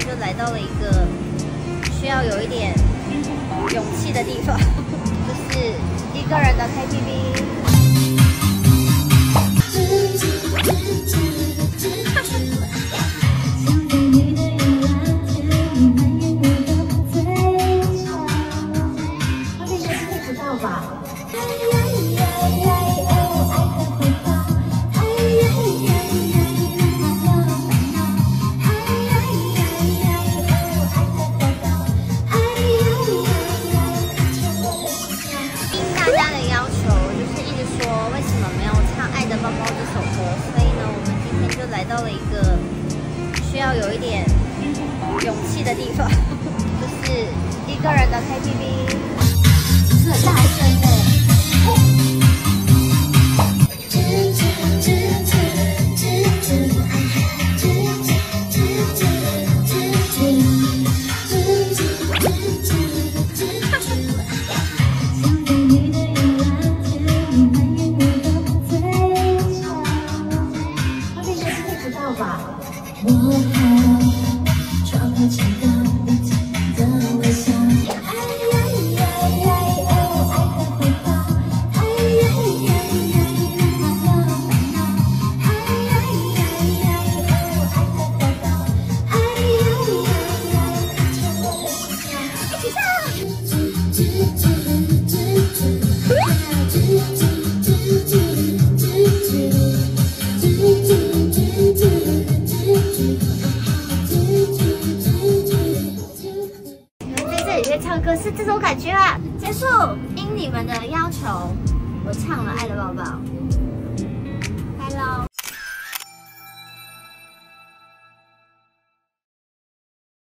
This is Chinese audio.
就来到了一个需要有一点勇气的地方，就是一个人的 KTV。 是这种感觉啊！结束，因你们的要求，我唱了《爱的抱抱》。